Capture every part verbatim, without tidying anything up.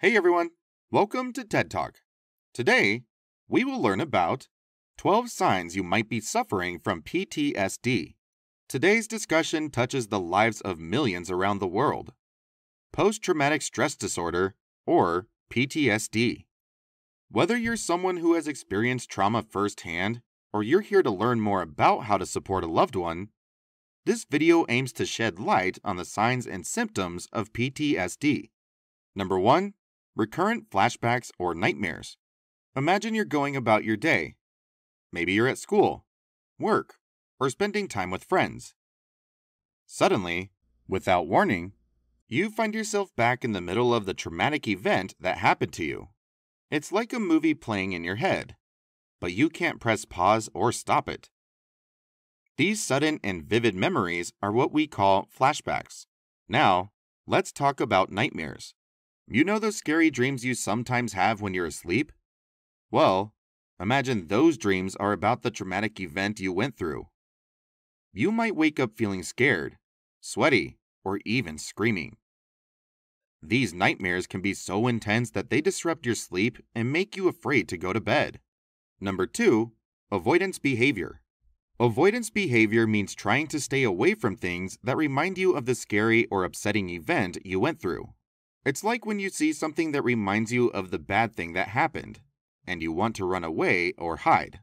Hey everyone, welcome to TED Talk. Today, we will learn about twelve signs you might be suffering from P T S D. Today's discussion touches the lives of millions around the world. Post-traumatic stress disorder, or P T S D. Whether you're someone who has experienced trauma firsthand, or you're here to learn more about how to support a loved one, this video aims to shed light on the signs and symptoms of P T S D. Number one. Recurrent flashbacks or nightmares. Imagine you're going about your day. Maybe you're at school, work, or spending time with friends. Suddenly, without warning, you find yourself back in the middle of the traumatic event that happened to you. It's like a movie playing in your head, but you can't press pause or stop it. These sudden and vivid memories are what we call flashbacks. Now, let's talk about nightmares. You know those scary dreams you sometimes have when you're asleep? Well, imagine those dreams are about the traumatic event you went through. You might wake up feeling scared, sweaty, or even screaming. These nightmares can be so intense that they disrupt your sleep and make you afraid to go to bed. Number two. Avoidance behavior. Avoidance behavior means trying to stay away from things that remind you of the scary or upsetting event you went through. It's like when you see something that reminds you of the bad thing that happened, and you want to run away or hide.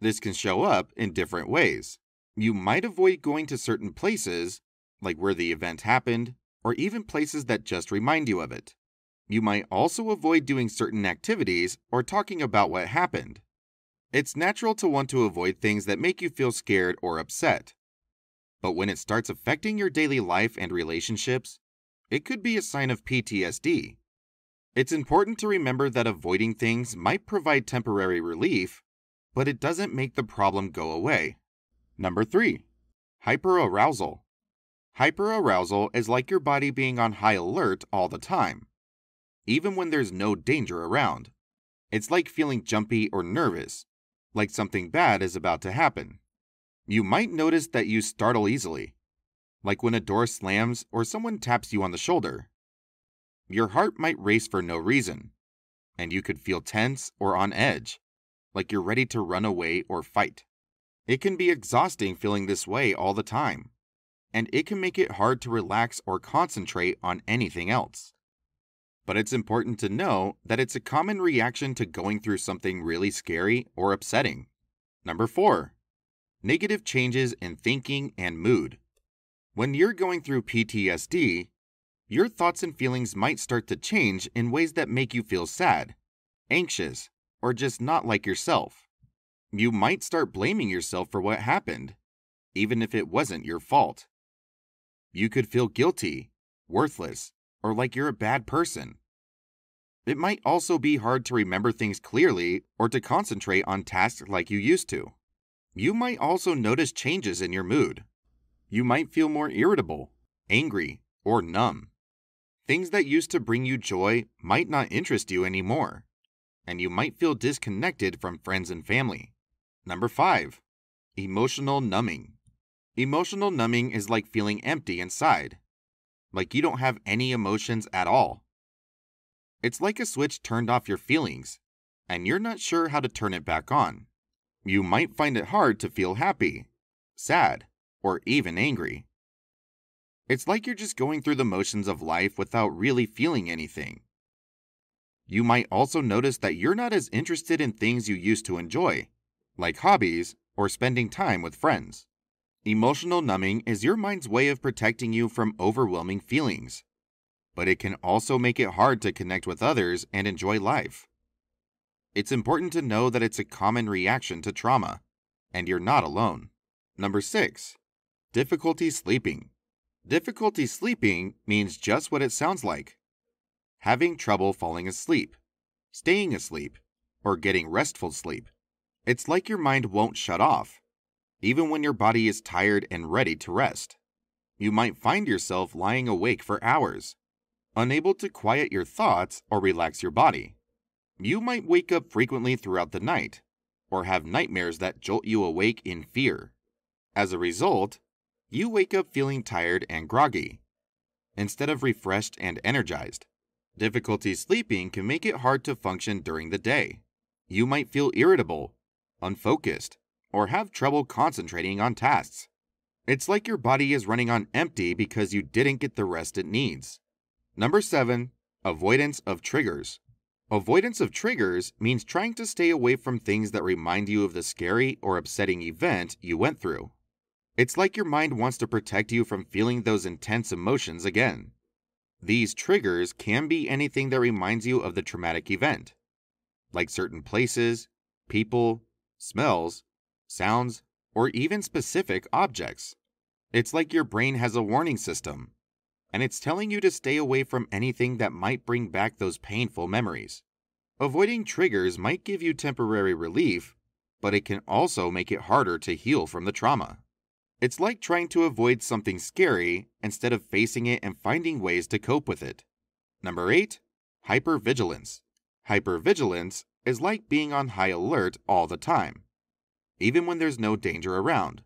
This can show up in different ways. You might avoid going to certain places, like where the event happened, or even places that just remind you of it. You might also avoid doing certain activities or talking about what happened. It's natural to want to avoid things that make you feel scared or upset. But when it starts affecting your daily life and relationships, it could be a sign of P T S D. It's important to remember that avoiding things might provide temporary relief, but it doesn't make the problem go away. Number three. Hyperarousal. Hyperarousal is like your body being on high alert all the time, even when there's no danger around. It's like feeling jumpy or nervous, like something bad is about to happen. You might notice that you startle easily, like when a door slams or someone taps you on the shoulder. Your heart might race for no reason, and you could feel tense or on edge, like you're ready to run away or fight. It can be exhausting feeling this way all the time, and it can make it hard to relax or concentrate on anything else. But it's important to know that it's a common reaction to going through something really scary or upsetting. Number four. Negative changes in thinking and mood. When you're going through P T S D, your thoughts and feelings might start to change in ways that make you feel sad, anxious, or just not like yourself. You might start blaming yourself for what happened, even if it wasn't your fault. You could feel guilty, worthless, or like you're a bad person. It might also be hard to remember things clearly or to concentrate on tasks like you used to. You might also notice changes in your mood. You might feel more irritable, angry, or numb. Things that used to bring you joy might not interest you anymore, and you might feel disconnected from friends and family. Number five. Emotional numbing. Emotional numbing is like feeling empty inside, like you don't have any emotions at all. It's like a switch turned off your feelings, and you're not sure how to turn it back on. You might find it hard to feel happy, sad, or even angry. It's like you're just going through the motions of life without really feeling anything. You might also notice that you're not as interested in things you used to enjoy, like hobbies or spending time with friends. Emotional numbing is your mind's way of protecting you from overwhelming feelings, but it can also make it hard to connect with others and enjoy life. It's important to know that it's a common reaction to trauma, and you're not alone. Number six. Difficulty sleeping. Difficulty sleeping means just what it sounds like: having trouble falling asleep, staying asleep, or getting restful sleep. It's like your mind won't shut off, even when your body is tired and ready to rest. You might find yourself lying awake for hours, unable to quiet your thoughts or relax your body. You might wake up frequently throughout the night, or have nightmares that jolt you awake in fear. As a result, you wake up feeling tired and groggy, instead of refreshed and energized. Difficulty sleeping can make it hard to function during the day. You might feel irritable, unfocused, or have trouble concentrating on tasks. It's like your body is running on empty because you didn't get the rest it needs. Number seven, avoidance of triggers. Avoidance of triggers means trying to stay away from things that remind you of the scary or upsetting event you went through. It's like your mind wants to protect you from feeling those intense emotions again. These triggers can be anything that reminds you of the traumatic event, like certain places, people, smells, sounds, or even specific objects. It's like your brain has a warning system, and it's telling you to stay away from anything that might bring back those painful memories. Avoiding triggers might give you temporary relief, but it can also make it harder to heal from the trauma. It's like trying to avoid something scary instead of facing it and finding ways to cope with it. Number eight, hypervigilance. Hypervigilance is like being on high alert all the time, even when there's no danger around.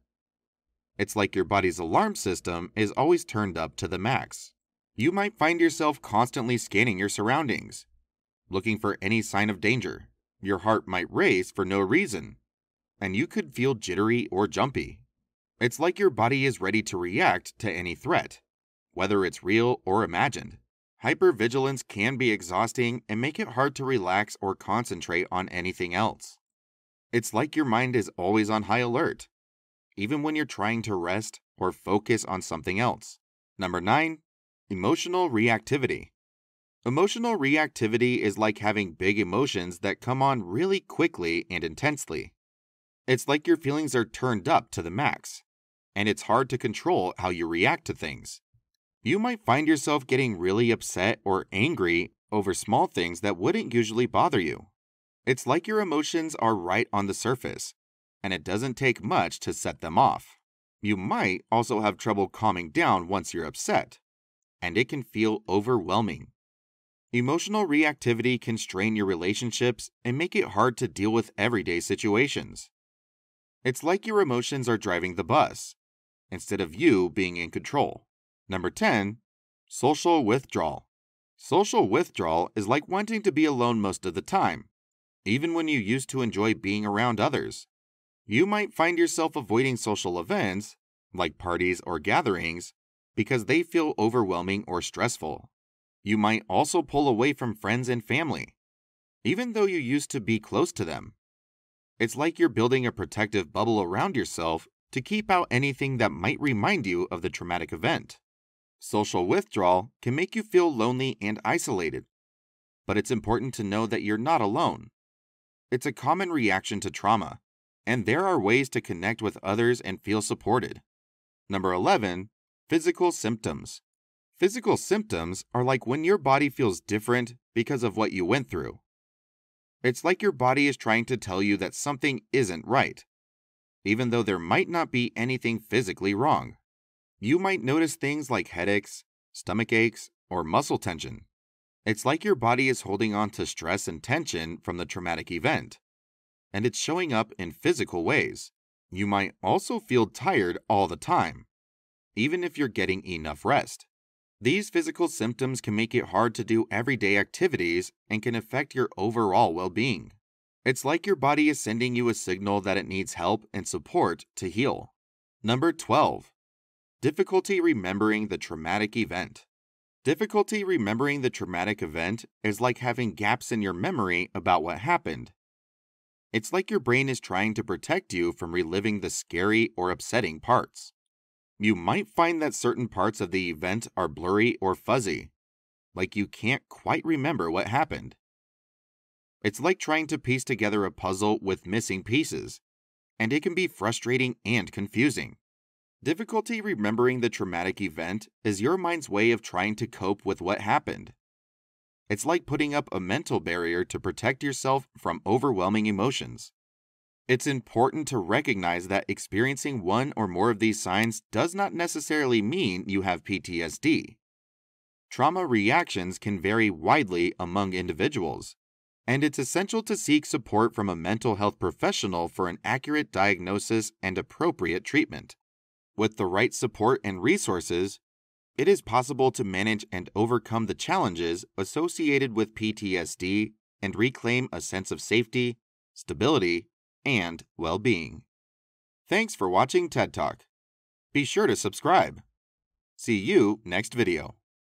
It's like your body's alarm system is always turned up to the max. You might find yourself constantly scanning your surroundings, looking for any sign of danger. Your heart might race for no reason, and you could feel jittery or jumpy. It's like your body is ready to react to any threat, whether it's real or imagined. Hypervigilance can be exhausting and make it hard to relax or concentrate on anything else. It's like your mind is always on high alert, even when you're trying to rest or focus on something else. Number nine, emotional reactivity. Emotional reactivity is like having big emotions that come on really quickly and intensely. It's like your feelings are turned up to the max, and it's hard to control how you react to things. You might find yourself getting really upset or angry over small things that wouldn't usually bother you. It's like your emotions are right on the surface, and it doesn't take much to set them off. You might also have trouble calming down once you're upset, and it can feel overwhelming. Emotional reactivity can strain your relationships and make it hard to deal with everyday situations. It's like your emotions are driving the bus, instead of you being in control. Number ten, social withdrawal. Social withdrawal is like wanting to be alone most of the time, even when you used to enjoy being around others. You might find yourself avoiding social events, like parties or gatherings, because they feel overwhelming or stressful. You might also pull away from friends and family, even though you used to be close to them. It's like you're building a protective bubble around yourself to keep out anything that might remind you of the traumatic event. Social withdrawal can make you feel lonely and isolated, but it's important to know that you're not alone. It's a common reaction to trauma, and there are ways to connect with others and feel supported. Number eleven, physical symptoms. Physical symptoms are like when your body feels different because of what you went through. It's like your body is trying to tell you that something isn't right, even though there might not be anything physically wrong. You might notice things like headaches, stomach aches, or muscle tension. It's like your body is holding on to stress and tension from the traumatic event, and it's showing up in physical ways. You might also feel tired all the time, even if you're getting enough rest. These physical symptoms can make it hard to do everyday activities and can affect your overall well-being. It's like your body is sending you a signal that it needs help and support to heal. Number twelve, difficulty remembering the traumatic event. Difficulty remembering the traumatic event is like having gaps in your memory about what happened. It's like your brain is trying to protect you from reliving the scary or upsetting parts. You might find that certain parts of the event are blurry or fuzzy, like you can't quite remember what happened. It's like trying to piece together a puzzle with missing pieces, and it can be frustrating and confusing. Difficulty remembering the traumatic event is your mind's way of trying to cope with what happened. It's like putting up a mental barrier to protect yourself from overwhelming emotions. It's important to recognize that experiencing one or more of these signs does not necessarily mean you have P T S D. Trauma reactions can vary widely among individuals, and it's essential to seek support from a mental health professional for an accurate diagnosis and appropriate treatment. With the right support and resources, It is possible to manage and overcome the challenges associated with P T S D and reclaim a sense of safety, stability, and well-being. Thanks for watching TED Talk. Be sure to subscribe. See you next video.